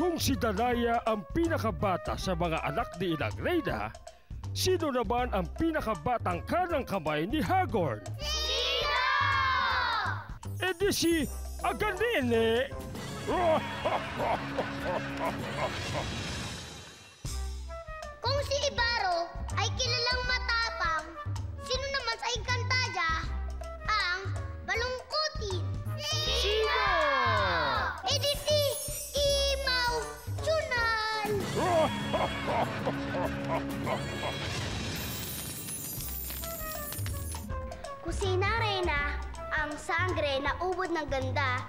Kung si Danaya ang pinakabata sa mga anak ni Inang Reyna, sino naman ang pinakabatang kanang kamay ni Hagorn? Sino? E di si Aganene! Kung si Ibaro ay kilalang matapang, sino naman sa Encantadia ang balungkutin? Sino? E di si Imaw Tsunan! Kusina Reyna, ang sangre na ubod ng ganda,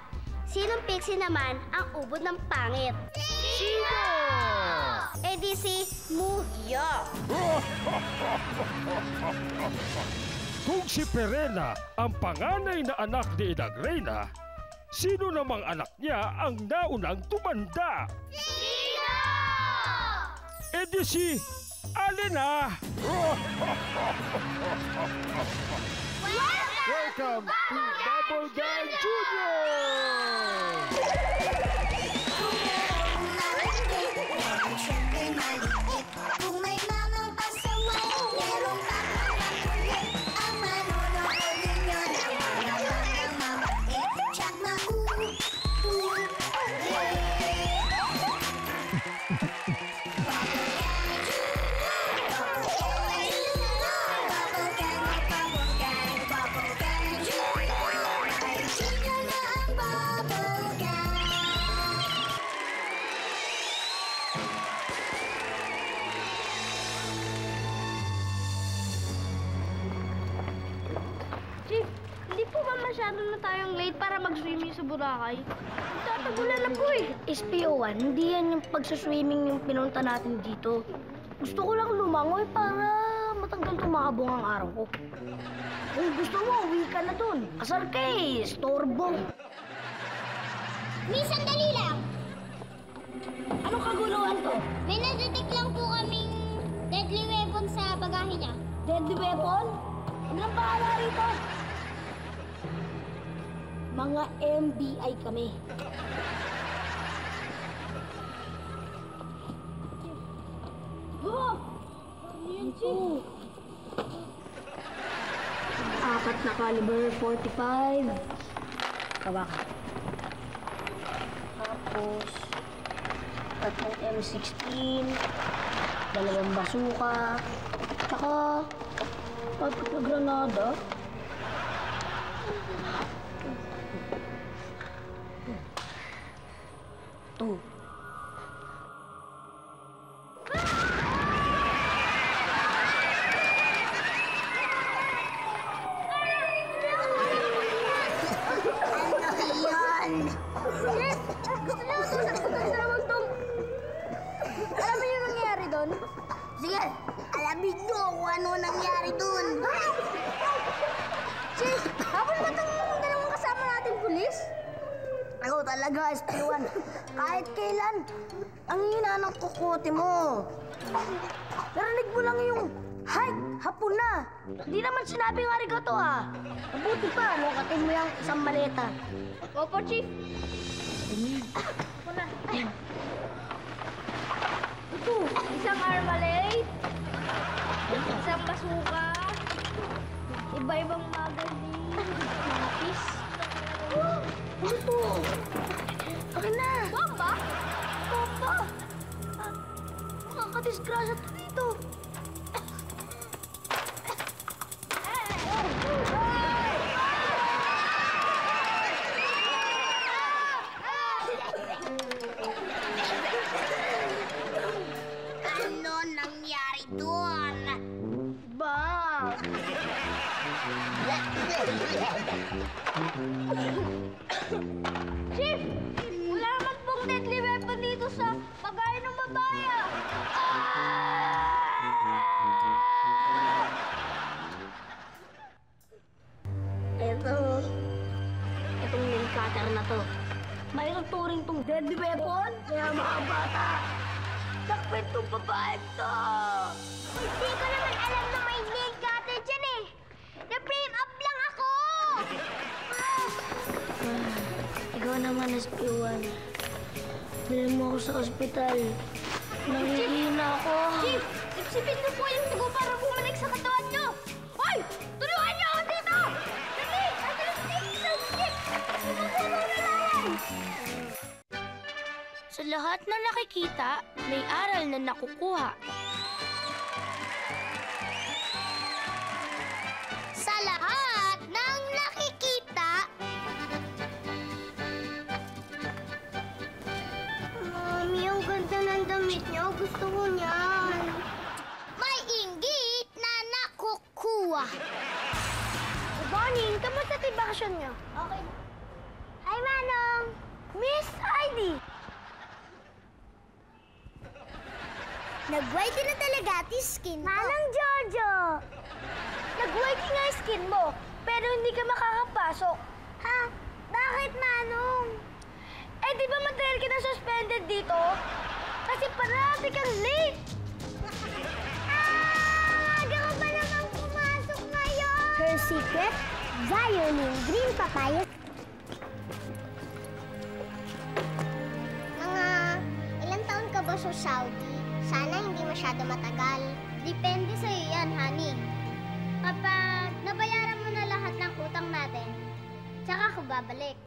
sinong pixie naman ang ubod ng pangit? Sino? E di si Muhyo. Kung si Perena ang panganay na anak ni Inang Reyna, sino namang anak niya ang naunang tumanda? Sino? E di si Alena. Welcome to Bubble Gang Jr! Burakay. Tatagulan ako eh. SPO1, hindi yan yung pagsaswimming yung pinunta natin dito. Gusto ko lang lumangoy para matanggal tumabong ang araw ko. Kung gusto mo, uwi ka na dun. Kasar ka eh, storbo. Miss, sandali lang. Anong kaguluhan to? May na-detect lang po kaming deadly weapon sa bagahe niya. Deadly weapon? Huwag lang bahala rito. Mga MBI kami. Oh! Oh. Apat na caliber 45. Kabaka. Tapos, tatlong M16, dalawang basuka, tsaka, tatlong na granada. Tuh. Talaga, SP1. Kahit kailan, ang hina ng kukote mo. Narinig mo lang yung, "Hay, hapon na." Hindi naman sinabing arigato, ah. Mabuti pa, no? Katin mo yung isang maleta. Opo, Chief. Muna. Ito, isang armalate, isang basuka, iba-ibang magazine, mapis. Ano to? Akin na! Bomba? Bomba! Makakadisgrasya to dito! Ano nangyari doon? Bob! Chief! Wala naman pong deadly weapon dito sa pagaya ng babae! Itong link cutter na to. Mayroon turing tong deadly weapon? Kaya mga bata! Takpe itu babae to. Hindi ko naman alam na may nail cutter dyan eh. Na-frame up lang ako. Ikaw naman, SP1. Bilang mo ako sa ospital. Nangihina ako. Chief, sipsipin mo po yung tugo para bumalik sa katawan nyo. Hoy! Tulungan nyo ako dito! Dali! Ato yung Chief! Ipagpuro na lalang! Sa lahat na nakikita, may aral na nakukuha. Sa lahat ng nakikita... Mami, ang ganda ng damit niya. Gusto ko niyan. May inggit na nakukuha. Bonnie, kamusta ti bakasyon niyo? Okay. Hi, Manong! Miss Heidi! Nag-whitey na talaga ati skin mo. Manang Jojo! Nag-whitey nga skin mo, pero hindi ka makakapasok. Ha? Bakit, Manong? Eh, di ba matagal ka na suspended dito? Kasi parati kang late! Aga ka ba naman pumasok ngayon? Her secret, violin, green papaya. Mga ilang taon ka ba sa Saudi? Sana hindi masyado matagal. Depende sa'yo yan, honey. Kapag nabayaran mo na lahat ng utang natin, tsaka ako babalik.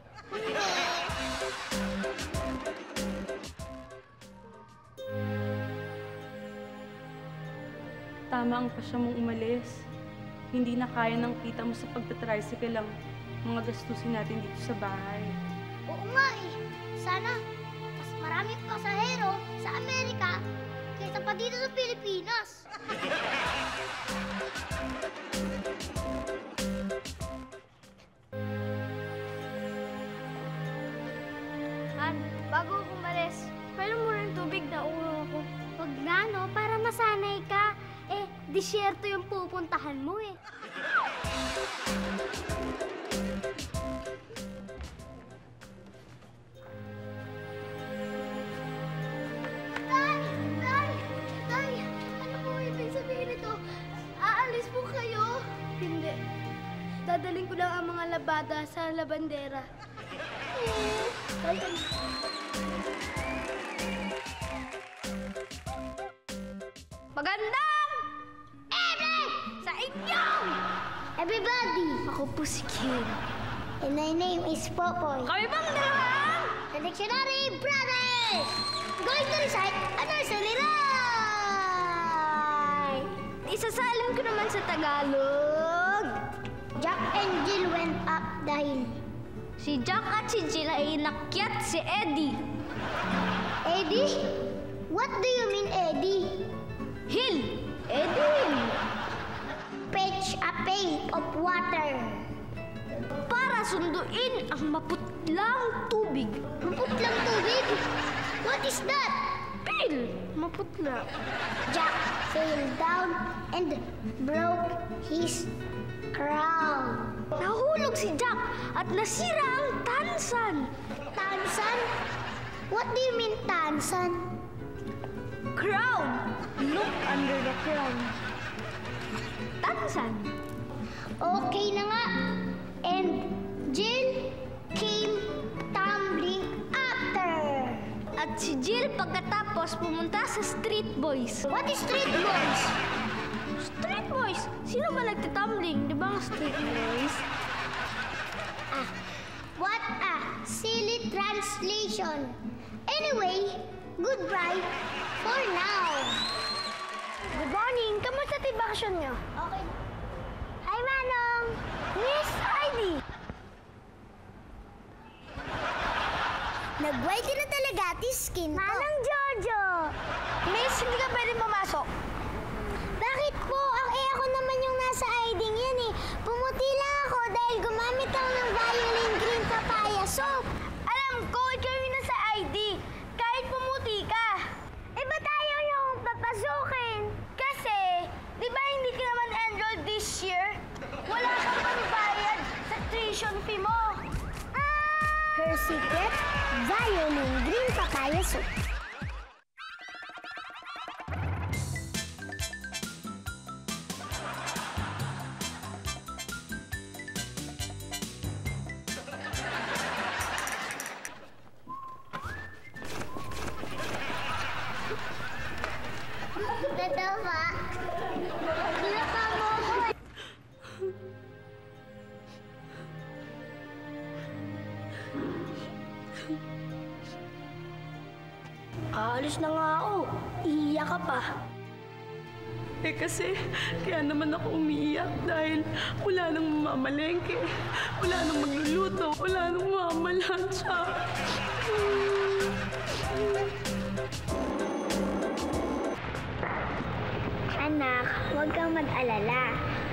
Tama ang pasya mong umalis. Hindi na kaya ng kita mo sa pagtatricycle ang mga gastusin natin dito sa bahay. Oo nga eh. Sana mas maraming pasahero sa Amerika kaysa pa dito sa Pilipinas. Han, bago ako umalis, painom mo ng tubig na ulo ako. Huwag na, no? Para masanay ka. Eh, disyerto yung pupuntahan mo eh. Dadaling ko lang ang mga labada sa labandera. Magandang evening sa inyo! Everybody! Ako po si Kim. And my name is Popoy. Kami pang dalawang... The Dictionary Brothers! Going to recite a nursery rhyme! Isasalan ko naman sa Tagalog. Jack and Jill went up the hill. Si Jack at si Jill ay inakyat si Eddie. Eddie? What do you mean, Eddie? Hill. Eddie Hill. Fetch a pail of water. Para sunduin ang maputlang tubig. Maputlang tubig? What is that? Pail. Maputla. Jack fell down and broke his crown. Nahulog si Jack at nasira ang tansan. Tansan? What do you mean, tansan? Crown. Look under the crown. Tansan. Okay na nga. And Jill came tumbling after. At si Jill pagkatapos pumunta sa Street Boys. What is Street Boys? Street Boys? Sino ba nagtatumbling? Di ba ang Street Boys? Ah, what a silly translation. Anyway, goodbye for now. Good morning. Kamusta ti bakasyon nyo? Okay. Hi, Manong. Miss Heidi. Nag-whitey na talaga ti skin ko. Manang Jojo. Miss, hindi ka pwede pumasok. Bakit po? Ako naman yung nasa hiding yun eh. Pumuti lang ako dahil gumamit ako ng violin green papaya soap. Alam ko, ikaw yung nasa hiding. Kahit pumuti ka. Eh, ba't ayaw niyo akong papasukin? Kasi, di ba hindi ka naman enrolled this year? Wala kang pambayad sa tuition fee mo. Her secret, violin green papaya soap. itu, Pak. Kenapa bohong? Alis na nga ako. Iiyak ka pa. Eh kasi, kaya naman ako umiiyak dahil wala nang mamamalengke, wala nang magluluto, wala nang mamalansya. Anak, huwag kang mag-alala.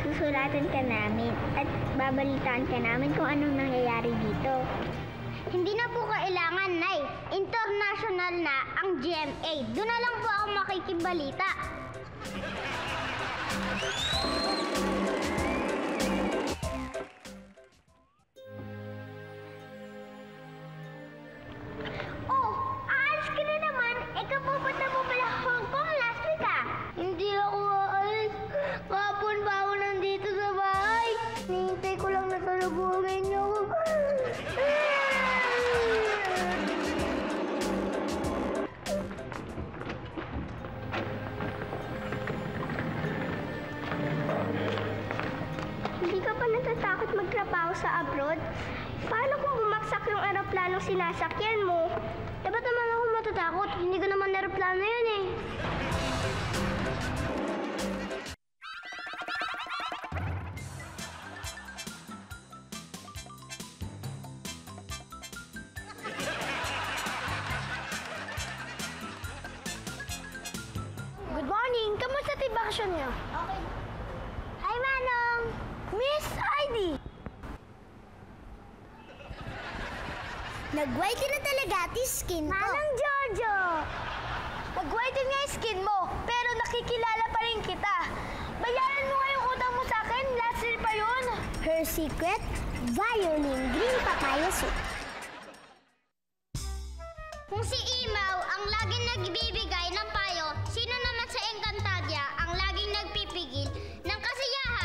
Susulatan ka namin at babalitaan ka namin kung anong nangyayari dito. Hindi na po kailangan, Nay. International na ang GMA. Doon na lang po ako makikibalita. Oh, aalis ka na naman. Ikaw pupunta mo pala Hong Kong last week, ah. Hindi ako aalis. Kapon pa ako nandito sa bahay. Nihintay ko lang nasalubungin niyo ako. Natatakot magtrabaho sa abroad? Paano kung bumagsak yung aeroplanong sinasakyan mo? Dapat naman ako matatakot. Hindi ko naman aeroplano yun eh. Good morning! Kamusta tayo bakasyon niyo? Okay. Hi, Manong! Miss Heidi! Nag-whiten na talaga at skin ko. Manang Jojo! Nag-whiten nga yung skin mo, pero nakikilala pa rin kita. Bayaran mo nga yung utang mo sa akin, last year pa yun. Her secret, violin green papaya soup. Kung si Imaw ang laging nagbibigay ng payo, sino naman sa Encantadia ang laging nagpipigil ng kasiyahan?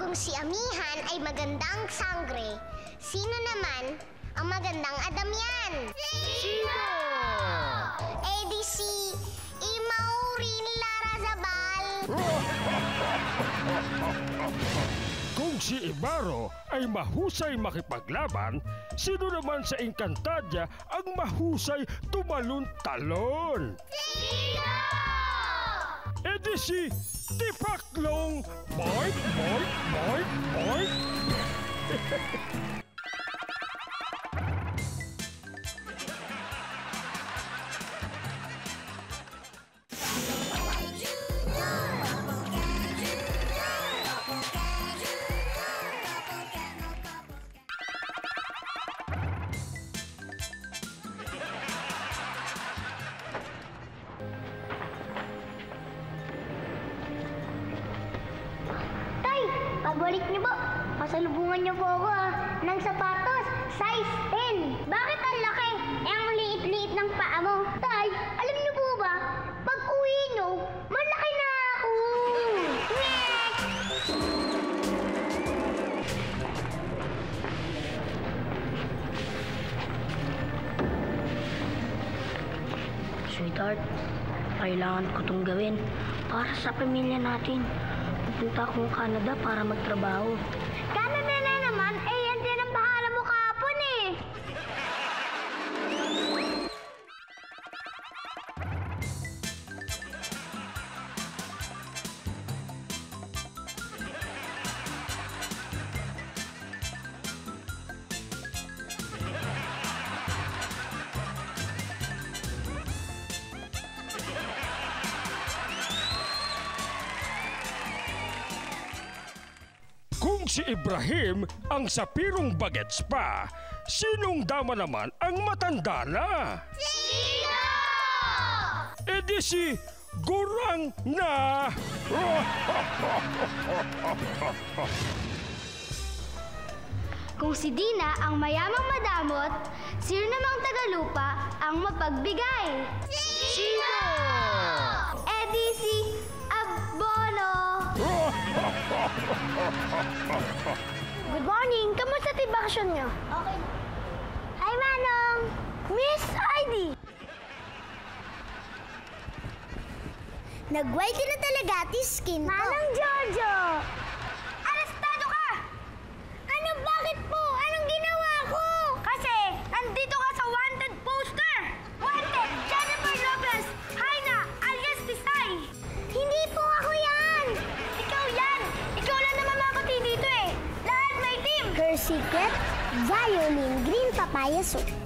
Kung si Amihan ay magandang sangre, sino naman ang magandang adamyan? Sino? Eh di si Imaurin Larrazabal. Kung si Ibaro ay mahusay makipaglaban, sino naman sa Encantadia ang mahusay tumalon-talon? Sino? E di si Tipaklong! Boy, boy, boy, boy! Pagbalik niyo po, pasalubungan niyo po ako ng sapatos, size 10. Bakit ang laki? Eh, ang liit-liit ng paa mo. Tay, alam niyo po ba, pag uwi niyo, malaki na ako! Sweetheart, kailangan ko itong gawin para sa pamilya natin. Pupunta akong Canada para magtrabaho. Canada na naman? Eh, yan din ang bahala mo kahapon eh. Si Ibrahim ang sapirong bagets pa. Sinong dama naman ang matanda na? Sino? E di si Gurang na! Kung si Dina ang mayamang madamot, sino namang tagalupa ang mapagbigay? Sino? E di si Abono! Good morning! reaction nyo. Okay. Hi, Manong! Miss Heidi! Nag-white na talaga at skin ko. Manong Jojo! Arestado ka! Ano, bakit po? Anong ginawa ko? Kasi, nandito ka sa wanted poster! Wanted! Jennifer Lopez! Haina! Alias Tisay! Hindi po ako yan! Ikaw yan! Ikaw lang naman mapati dito eh! Lahat may team! Her secret? Violin Green Papaya Soup.